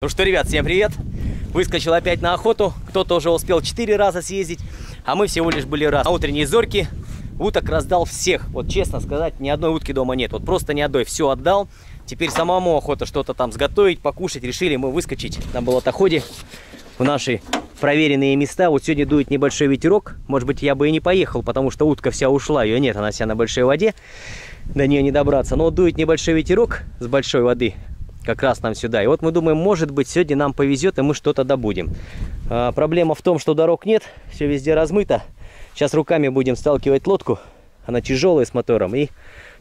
Ну что, ребят, всем привет! Выскочил опять на охоту. Кто-то уже успел 4 раза съездить, а мы всего лишь были раз. На утренней зорке уток раздал всех. Вот честно сказать, ни одной утки дома нет. Вот просто ни одной. Все отдал. Теперь самому охота что-то там сготовить, покушать. Решили мы выскочить на болотоходе в наши проверенные места. Вот сегодня дует небольшой ветерок. Может быть, я бы и не поехал, потому что утка вся ушла. Ее нет, она вся на большой воде. До нее не добраться. Но дует небольшой ветерок с большой воды. Как раз нам сюда. И вот мы думаем, может быть, сегодня нам повезет, и мы что-то добудем. Проблема в том, что дорог нет, все везде размыто. Сейчас руками будем сталкивать лодку. Она тяжелая, с мотором. И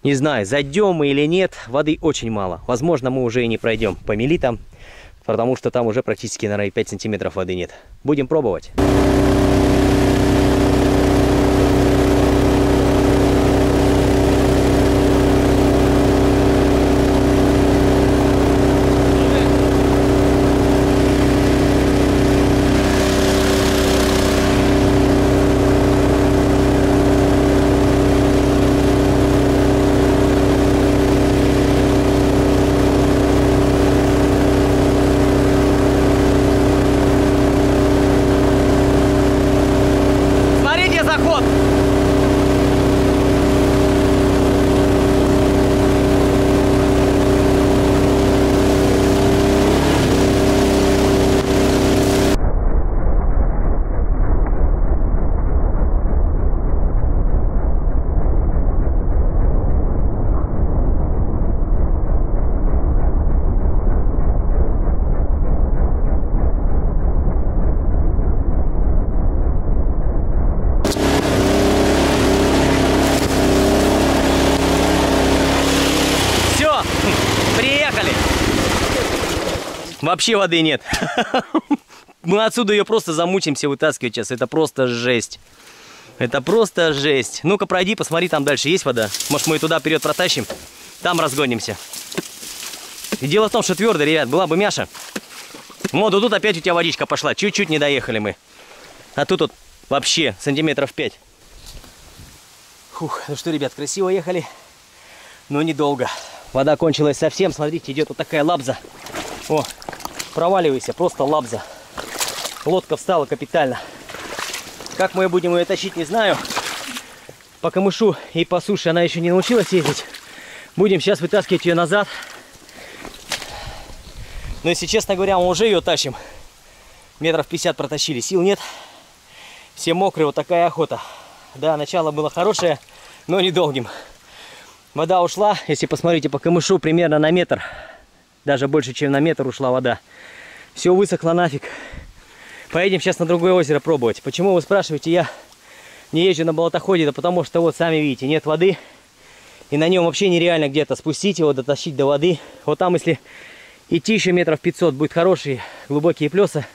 не знаю, зайдем мы или нет, воды очень мало. Возможно, мы уже и не пройдем по мели там, потому что там уже практически, наверное, 5 сантиметров воды нет. Будем пробовать. Вообще воды нет. Мы отсюда ее просто замучимся вытаскивать сейчас. Это просто жесть. Это просто жесть. Ну-ка, пройди, посмотри, там дальше есть вода. Может, мы ее туда вперед протащим. Там разгонимся. И дело в том, что твердо, ребят, была бы мяша. Вот, тут опять у тебя водичка пошла. Чуть-чуть не доехали мы. А тут вот вообще сантиметров 5. Фух, ну что, ребят, красиво ехали. Но недолго. Вода кончилась совсем. Смотрите, идет вот такая лабза. О, проваливайся, просто лабза. Лодка встала капитально. Как мы будем ее тащить, не знаю. По камышу и по суше она еще не научилась ездить. Будем сейчас вытаскивать ее назад. Но если честно говоря, мы уже ее тащим. Метров 50 протащили, сил нет. Все мокрые, вот такая охота. Да, начало было хорошее, но недолгим. Вода ушла, если посмотрите по камышу, примерно на метр. Даже больше, чем на метр ушла вода. Все высохло нафиг. Поедем сейчас на другое озеро пробовать. Почему, вы спрашиваете, я не езжу на болотоходе? Да потому что, вот сами видите, нет воды. И на нем вообще нереально где-то спустить его, дотащить до воды. Вот там, если идти еще метров 500, будут хорошие глубокие плесы.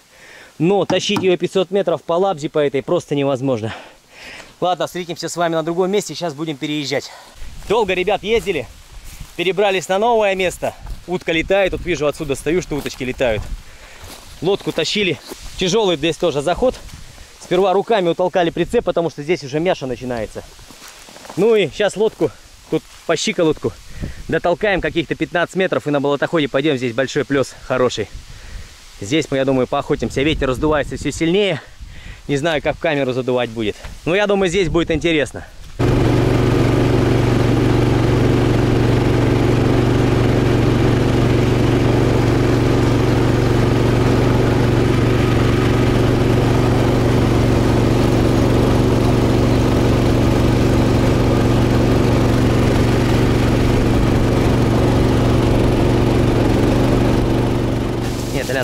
Но тащить ее 500 метров по лабзе по этой просто невозможно. Ладно, встретимся с вами на другом месте. Сейчас будем переезжать. Долго, ребят, ездили. Перебрались на новое место. Утка летает, вот вижу, отсюда стою, что уточки летают. Лодку тащили. Тяжелый здесь тоже заход. Сперва руками утолкали прицеп, потому что здесь уже мяша начинается. Ну и сейчас лодку, тут по щиколотку, дотолкаем каких-то 15 метров и на болотоходе пойдем. Здесь большой плес хороший. Здесь мы, я думаю, поохотимся. Ветер раздувается все сильнее. Не знаю, как в камеру задувать будет. Но я думаю, здесь будет интересно.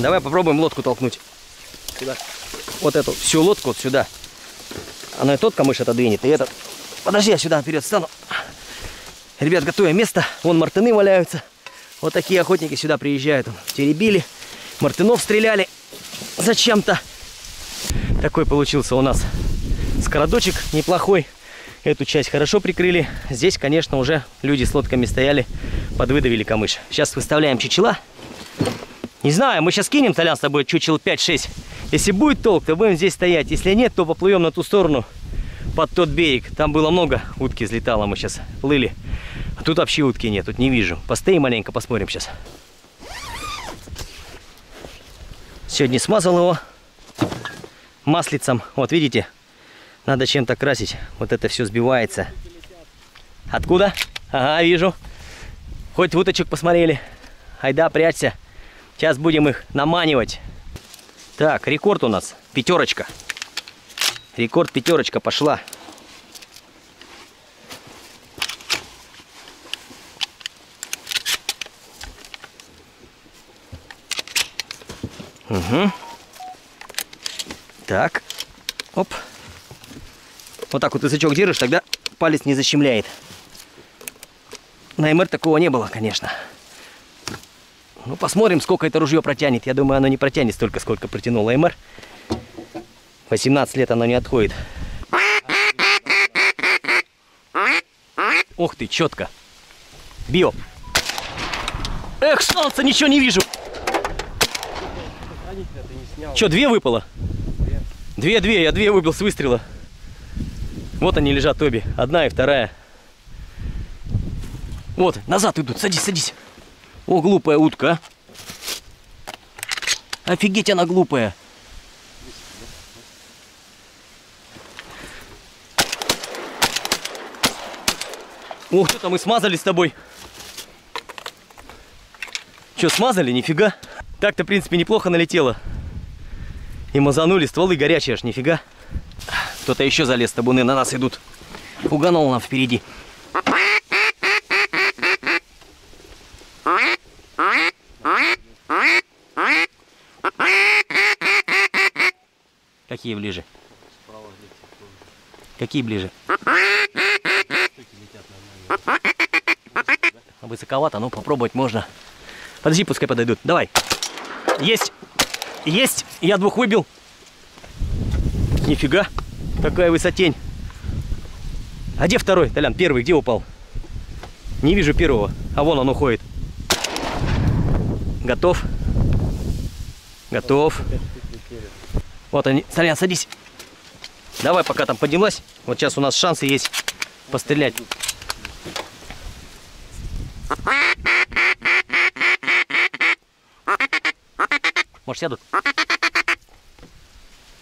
Давай попробуем лодку толкнуть. Сюда. Вот эту всю лодку вот сюда. Она и тот камыш отодвинет, и этот. Подожди, я сюда вперед встану. Ребят, готовим место. Вон мартыны валяются. Вот такие охотники сюда приезжают. Теребили, мартынов стреляли зачем-то. Такой получился у нас скородочек неплохой. Эту часть хорошо прикрыли. Здесь, конечно, уже люди с лодками стояли, подвыдавили камыш. Сейчас выставляем чучела. Не знаю, мы сейчас кинем, Толян, с тобой чучел 5-6. Если будет толк, то будем здесь стоять. Если нет, то поплывем на ту сторону, под тот берег. Там было много, утки взлетало, мы сейчас плыли. А тут вообще утки нет, тут не вижу. Постоим маленько, посмотрим сейчас. Сегодня смазал его маслицем. Вот видите, надо чем-то красить. Вот это все сбивается. Откуда? Ага, вижу. Хоть в уточек посмотрели. Айда, прячься. Сейчас будем их наманивать. Так, рекорд у нас. Пятерочка. Рекорд пятерочка пошла. Угу. Так. Оп. Вот так вот язычок держишь, тогда палец не защемляет. На МР такого не было, конечно. Ну, посмотрим, сколько это ружье протянет. Я думаю, оно не протянет столько, сколько протянуло МР. 18 лет оно не отходит. Ох ты, четко. Био. Эх, солнце, ничего не вижу. Че, две выпало? Две-две, я две выбил с выстрела. Вот они лежат обе. Одна и вторая. Вот, назад идут. Садись, садись. О, глупая утка. Офигеть, она глупая. Ух ты, там мы смазали с тобой. Че, смазали? Нифига. Так-то, в принципе, неплохо налетело. И мазанули. Стволы горячие аж, нифига. Кто-то еще залез, табуны на нас идут. Уганул нам впереди. Какие ближе? Какие ближе? Высоковато, но попробовать можно. Подожди, пускай подойдут. Давай. Есть. Есть. Я двух выбил. Нифига. Какая высотень. А где второй? Толян, первый где упал? Не вижу первого. А вон он уходит. Готов. Готов. Вот они. Толян, садись. Давай, пока там поднялась. Вот сейчас у нас шансы есть пострелять. Может, сядут?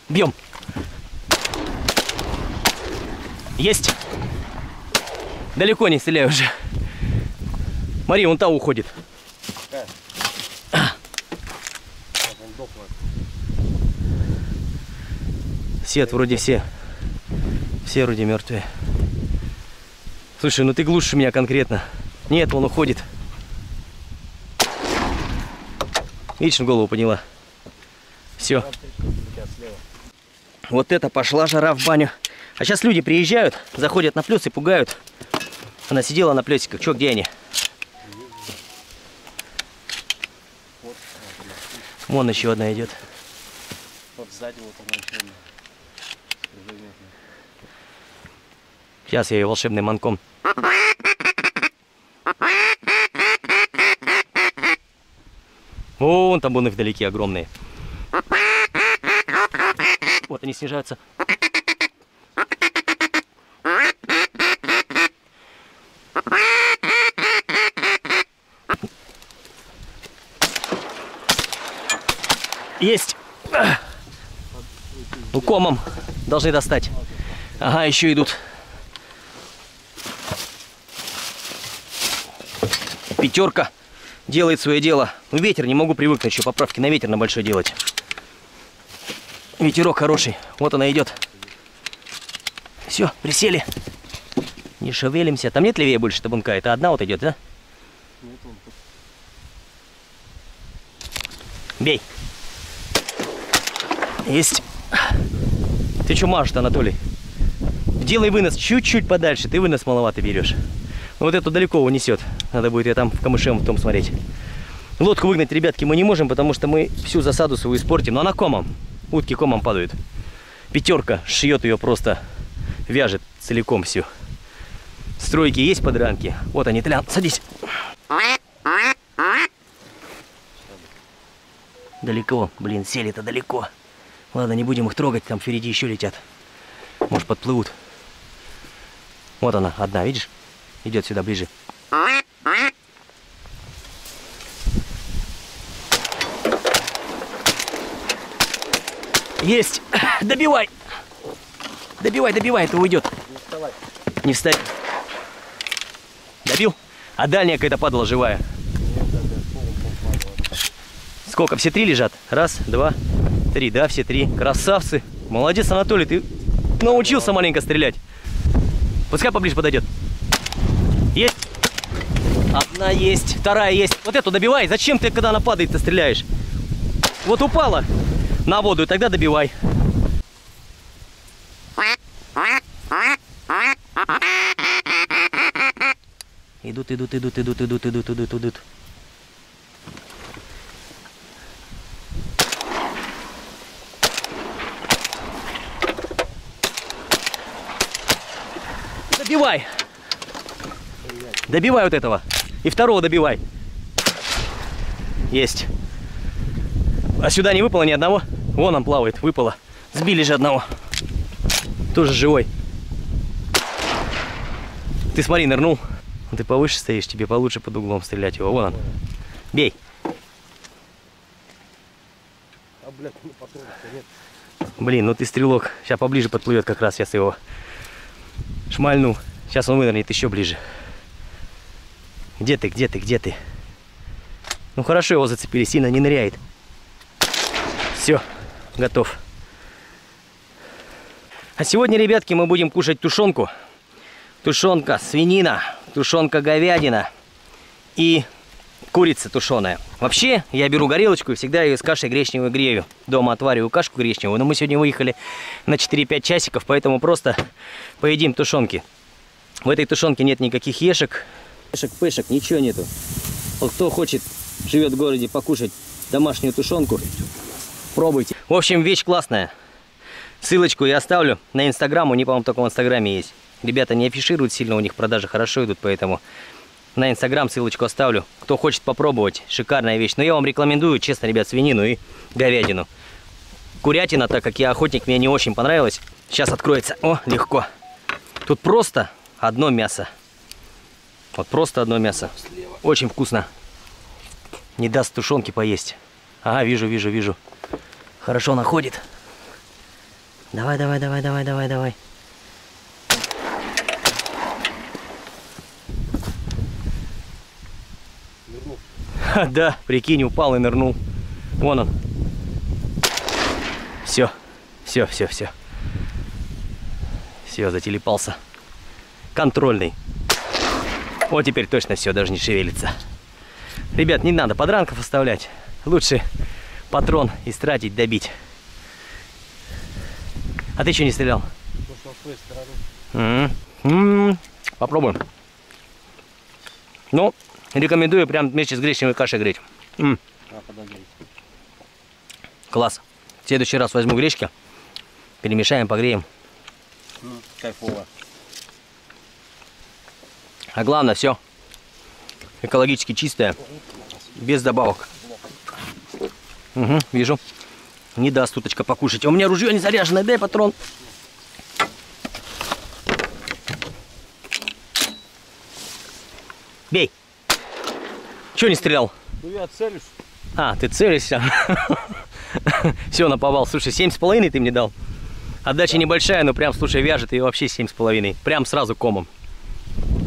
Бьем. Есть. Далеко не стреляю уже. Мари, вон та уходит. Сет вроде все. Все вроде мертвые. Слушай, ну ты глушишь меня конкретно. Нет, он уходит. Видишь, голову подняла. Все. Вот это пошла жара в баню. А сейчас люди приезжают, заходят на плюс и пугают. Она сидела на плюсиках. Че, где они? Вон еще одна идет. Сейчас я ее волшебным манком. Вон там вон их вдалеке огромные. Вот они снижаются. Есть. Укомом должны достать. Ага, еще идут. Пятерка делает свое дело. Ну, ветер, не могу привыкнуть еще поправки на ветер на большой делать. Ветерок хороший. Вот она идет. Все, присели. Не шевелимся. Там нет левее больше табунка? Это одна вот идет, да? Бей. Есть. Ты что машешь-то, Анатолий? Делай вынос чуть-чуть подальше. Ты вынос маловато берешь. Вот эту далеко унесет. Надо будет я там в камышем в том смотреть. Лодку выгнать, ребятки, мы не можем, потому что мы всю засаду свою испортим. Но она комом. Утки комом падают. Пятерка шьет ее просто. Вяжет целиком всю. Стройки есть подранки? Вот они, Толян, садись. Далеко, блин, сели-то далеко. Ладно, не будем их трогать, там впереди еще летят. Может, подплывут. Вот она, одна, видишь? Идет сюда ближе. Есть. Добивай. Добивай, добивай, это уйдет. Не вставай. Не вставай. Добил? А дальняя какая-то падала живая. Сколько? Все три лежат? Раз, два, три. Да, все три. Красавцы. Молодец, Анатолий, ты научился маленько стрелять. Пускай поближе подойдет. Есть. Одна есть, вторая есть. Вот эту добивай. Зачем ты, когда она падает, ты стреляешь? Вот упала на воду, и тогда добивай. Идут, идут, идут, идут, идут, идут, идут, идут. Добивай. Добивай вот этого. И второго добивай. Есть. А сюда не выпало ни одного. Вон он плавает, выпало. Сбили же одного. Тоже живой. Ты смотри, нырнул. Ты повыше стоишь, тебе получше под углом стрелять его. Вон он. Бей. Блин, ну ты стрелок. Сейчас поближе подплывет как раз. Сейчас его шмальну. Сейчас он вынырнет еще ближе. Где ты, где ты, где ты? Ну хорошо его зацепили, сильно не ныряет. Все, готов. А сегодня, ребятки, мы будем кушать тушенку. Тушенка свинина, тушенка говядина и курица тушеная. Вообще, я беру горелочку и всегда ее с кашей гречневой грею. Дома отвариваю кашку гречневую, но мы сегодня выехали на 4-5 часиков, поэтому просто поедим тушенки. В этой тушенке нет никаких ешек. Пышек, ничего нету. Вот кто хочет, живет в городе, покушать домашнюю тушенку, пробуйте. В общем, вещь классная. Ссылочку я оставлю на Инстаграм. У них, по-моему, только в Инстаграме есть. Ребята не афишируют сильно, у них продажи хорошо идут, поэтому на Инстаграм ссылочку оставлю. Кто хочет попробовать, шикарная вещь. Но я вам рекомендую, честно, ребят, свинину и говядину. Курятина, так как я охотник, мне не очень понравилась. Сейчас откроется. О, легко. Тут просто одно мясо. Вот просто одно мясо. Очень вкусно. Не даст тушенки поесть. Ага, вижу, вижу, вижу. Хорошо находит. Давай, давай, давай, давай, давай, давай. Нырнул. Ха, да, прикинь, упал и нырнул. Вон он. Все, все, все, все. Все, зателепался. Контрольный. Вот теперь точно все, даже не шевелится. Ребят, не надо подранков оставлять. Лучше патрон истратить, добить. А ты что не стрелял? Попробуем. Ну, рекомендую прям вместе с гречневой кашей греть. Класс. В следующий раз возьму гречки, перемешаем, погреем. Кайфово. А главное, все экологически чистое, без добавок. Угу, вижу. Не даст уточка покушать. У меня ружье не заряженное, дай патрон. Бей. Чего не стрелял? Ну я целюсь. А, ты целишься. Все, наповал. Слушай, 7,5 ты мне дал. Отдача небольшая, но прям, слушай, вяжет ее вообще 7,5. Прям сразу комом.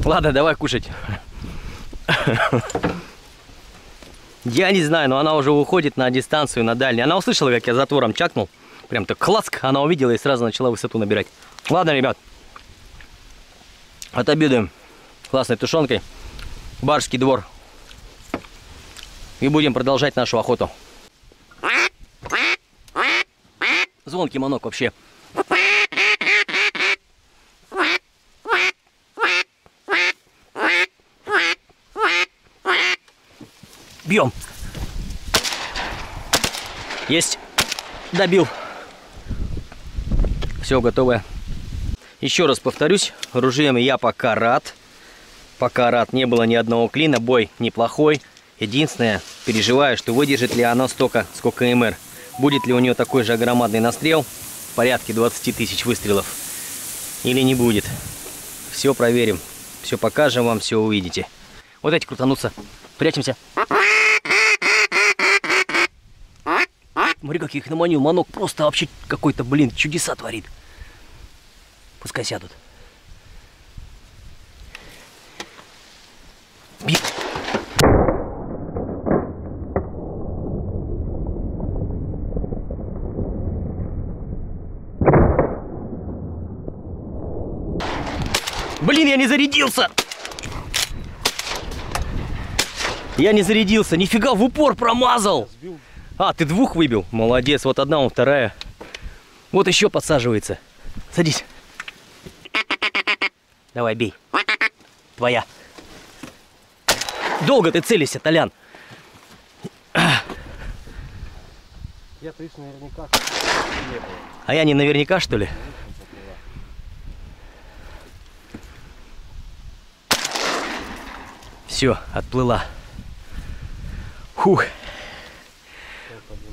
Ладно, давай кушать. Я не знаю, но она уже уходит на дистанцию, на дальнюю. Она услышала, как я затвором чакнул. Прям так класк, она увидела и сразу начала высоту набирать. Ладно, ребят. Отобедаем классной тушенкой. Барский двор. И будем продолжать нашу охоту. Звонкий манок вообще. Бьем. Есть. Добил. Все готовое. Еще раз повторюсь, ружьем я пока рад. Пока рад, не было ни одного клина. Бой неплохой. Единственное, переживаю, что выдержит ли оно столько, сколько МР. Будет ли у нее такой же громадный настрел, в порядке 20 тысяч выстрелов. Или не будет. Все проверим. Все покажем вам, все увидите. Вот эти крутанутся. Прячемся. Смотри, как я их наманил. Манок просто вообще какой-то, блин, чудеса творит. Пускай сядут. Блин, я не зарядился! Я не зарядился, нифига, в упор промазал! А, ты двух выбил? Молодец, вот одна, вон вторая. Вот еще подсаживается. Садись. Давай, бей. Твоя. Долго ты целишься, Толян. Я то есть наверняка. А я не наверняка, что ли? Все, отплыла. Фух.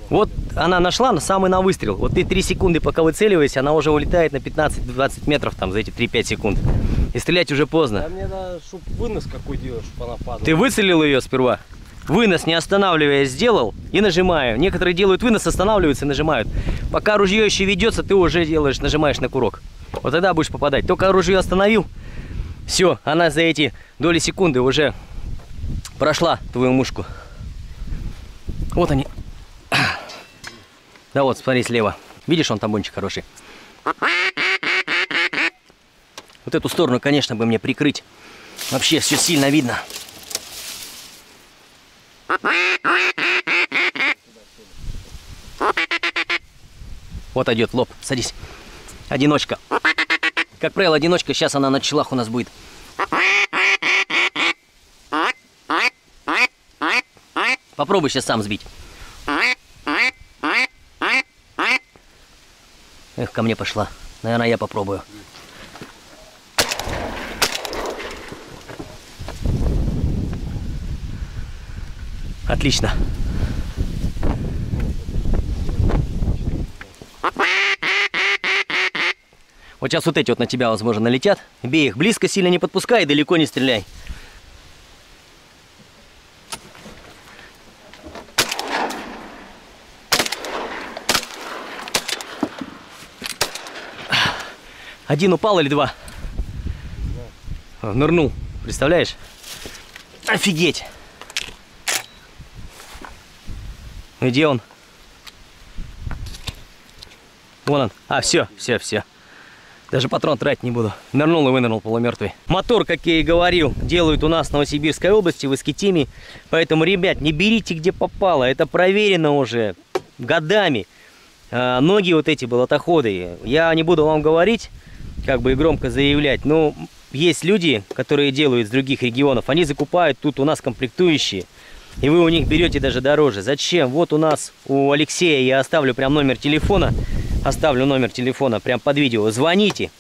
Вот она нашла, но самый на выстрел. Вот ты 3 секунды, пока выцеливаешься, она уже улетает на 15-20 метров там за эти 3-5 секунд. И стрелять уже поздно. Да мне надо, чтоб вынос какой делать, чтобы она падала. Ты выцелил ее сперва. Вынос, не останавливаясь, сделал и нажимаю. Некоторые делают вынос, останавливаются и нажимают. Пока ружье еще ведется, ты уже делаешь, нажимаешь на курок. Вот тогда будешь попадать. Только ружье остановил, все, она за эти доли секунды уже... прошла твою мушку. Вот они. Да вот, смотри слева. Видишь, он тамбончик хороший. Вот эту сторону, конечно, бы мне прикрыть. Вообще все сильно видно. Вот идет лоб. Садись. Одиночка. Как правило, одиночка. Сейчас она на челах у нас будет. Попробуй сейчас сам сбить. Эх, ко мне пошла. Наверное, я попробую. Отлично. Вот сейчас вот эти вот на тебя, возможно, налетят. Бей их близко, сильно не подпускай и далеко не стреляй. Один упал или два? Да. Нырнул. Представляешь? Офигеть! Ну где он? Вон он. А, все, все, все. Даже патрон тратить не буду. Нырнул и вынырнул полумертвый. Мотор, как я и говорил, делают у нас в Новосибирской области, в Искитиме. Поэтому, ребят, не берите где попало. Это проверено уже годами. Ноги вот эти болотоходы. Я не буду вам говорить, как бы и громко заявлять, но есть люди, которые делают из других регионов, они закупают тут у нас комплектующие, и вы у них берете даже дороже. Зачем? Вот у нас у Алексея, я оставлю прям номер телефона, прям под видео. Звоните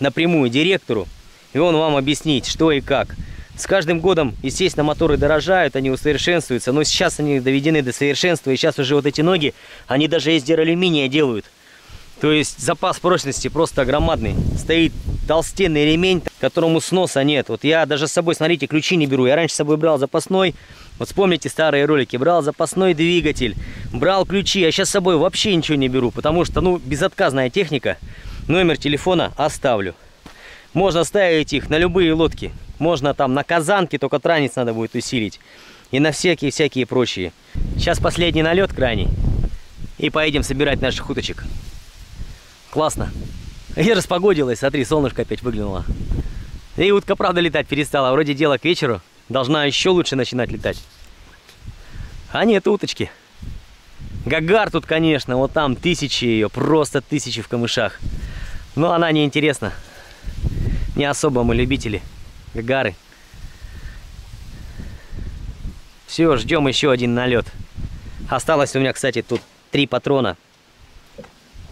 напрямую директору, и он вам объяснит, что и как. С каждым годом, естественно, моторы дорожают, они усовершенствуются, но сейчас они доведены до совершенства, и сейчас уже вот эти ноги, они даже из дералюминия делают. То есть запас прочности просто громадный. Стоит толстенный ремень, которому сноса нет. Вот я даже с собой, смотрите, ключи не беру. Я раньше с собой брал запасной, вот вспомните старые ролики, брал запасной двигатель, брал ключи, а сейчас с собой вообще ничего не беру, потому что, ну, безотказная техника. Номер телефона оставлю. Можно ставить их на любые лодки. Можно там на казанке, только транец надо будет усилить. И на всякие-всякие прочие. Сейчас последний налет крайний. И поедем собирать наших уточек. Классно. И распогодилось, смотри, солнышко опять выглянуло. И утка, правда, летать перестала. Вроде дело к вечеру. Должна еще лучше начинать летать. А нет, уточки. Гагар тут, конечно, вот там тысячи ее. Просто тысячи в камышах. Но она неинтересна. Не особо мы любители. Гагары. Все, ждем еще один налет. Осталось у меня, кстати, тут 3 патрона.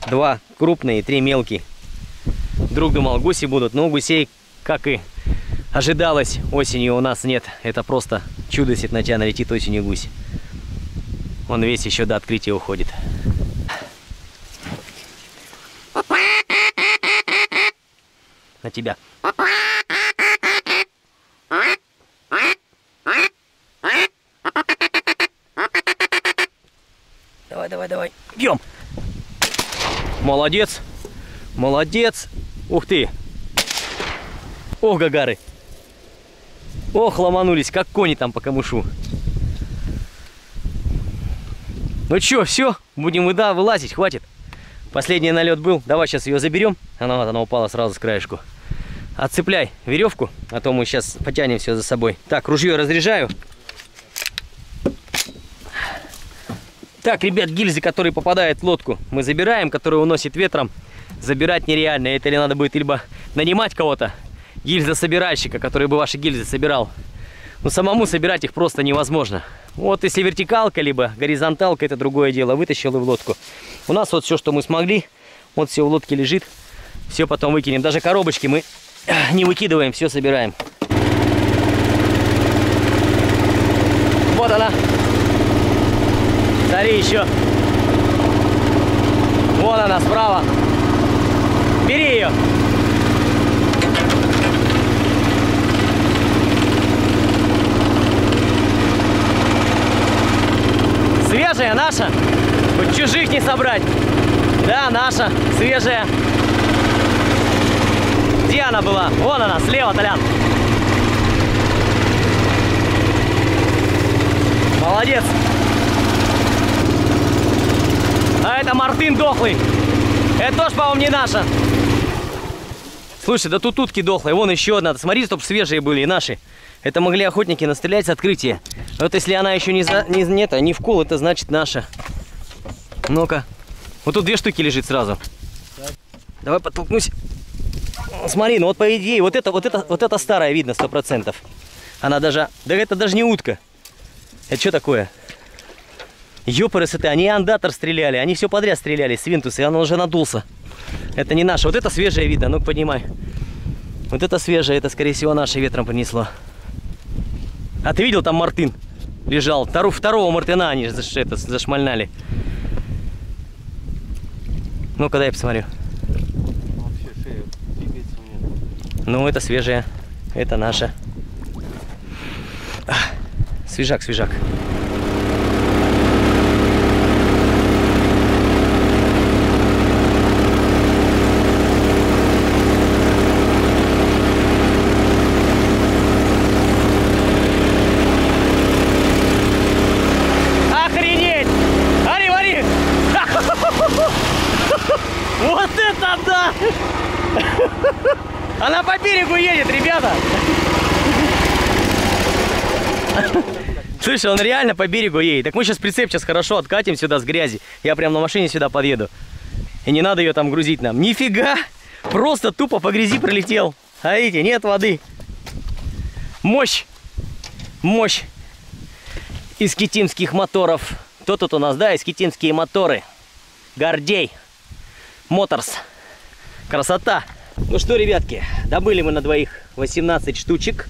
2 крупные и 3 мелкие. Вдруг думал, гуси будут, но гусей, как и ожидалось, осенью у нас нет. Это просто чудо, если на тебя налетит осенью гусь. Он весь еще до открытия уходит. На тебя. Давай, давай, давай. копьем. Молодец. Молодец. Ух ты. Ох, гагары. Ох, ломанулись, как кони там по камышу. Ну чё, все, будем вылазить, хватит. Последний налет был, давай сейчас ее заберем. Она вот, она упала сразу с краешку. Отцепляй веревку, а то мы сейчас потянем все за собой. Так, ружье разряжаю. Так, ребят, гильзы, которые попадают в лодку, мы забираем, которые уносит ветром. Забирать нереально, это ли надо будет либо нанимать кого-то, гильзособиральщика, который бы ваши гильзы собирал. Но самому собирать их просто невозможно. Вот если вертикалка, либо горизонталка, это другое дело. Вытащил и в лодку. У нас вот все, что мы смогли. Вот все в лодке лежит. Все потом выкинем. Даже коробочки мы не выкидываем, все собираем. Вот она. Смотри еще. Вот она справа. Бери ее. Свежая наша, хоть чужих не собрать. Да, наша, свежая. Где она была? Вон она, слева, Толян. Молодец. А это мартын дохлый. Это тоже, по-моему, не наша. Слушай, да тут утки дохлые, вон еще одна. Смотри, чтоб свежие были и наши. Это могли охотники настрелять с открытия. Вот если она еще не в кол, это значит наша. Ну-ка. Вот тут две штуки лежит сразу. Давай подтолкнусь. Смотри, ну вот по идее, вот это старая видно 100%. Она даже... Да это даже не утка. Это что такое? Ёпарасы-то, они андатор стреляли, они все подряд стреляли, свинтус, и она уже надулся. Это не наша. Вот это свежее видно, ну-ка поднимай. Вот это свежее, это скорее всего наше ветром понесло. А ты видел, там мартын лежал. Второго мартына они зашмальнали. Ну-ка, дай я посмотрю. Ну, это свежее. Это наше. Свежак, свежак. Она по берегу едет, ребята. Слушай, он реально по берегу едет. Так мы сейчас прицеп сейчас хорошо откатим сюда с грязи. Я прям на машине сюда подъеду. И не надо ее там грузить нам. Нифига! Просто тупо по грязи пролетел. А видите, нет воды. Мощь! Мощь! Искитимских моторов. Кто тут у нас, да, искитимские моторы. Гордей Моторс. Красота! Ну что, ребятки, добыли мы на двоих 18 штучек.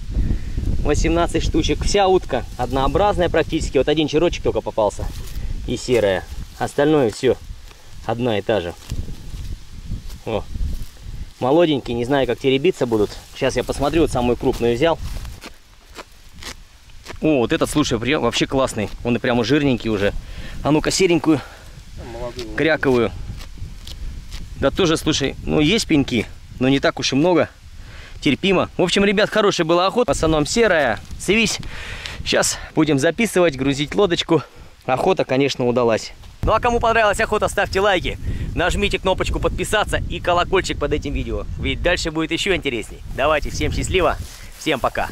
18 штучек. Вся утка однообразная практически. Вот один черочек только попался. И серая. Остальное все одна и та же. О. Молоденькие, не знаю, как теребиться будут. Сейчас я посмотрю, вот самую крупную взял. О, вот этот, слушай, прием вообще классный. Он и прямо жирненький уже. А ну-ка, серенькую, кряковую. Да тоже, слушай, ну есть пеньки, но не так уж и много. Терпимо. В общем, ребят, хорошая была охота. В основном серая. Свись. Сейчас будем записывать, грузить лодочку. Охота, конечно, удалась. Ну а кому понравилась охота, ставьте лайки. Нажмите кнопочку подписаться и колокольчик под этим видео. Ведь дальше будет еще интересней. Давайте, всем счастливо. Всем пока.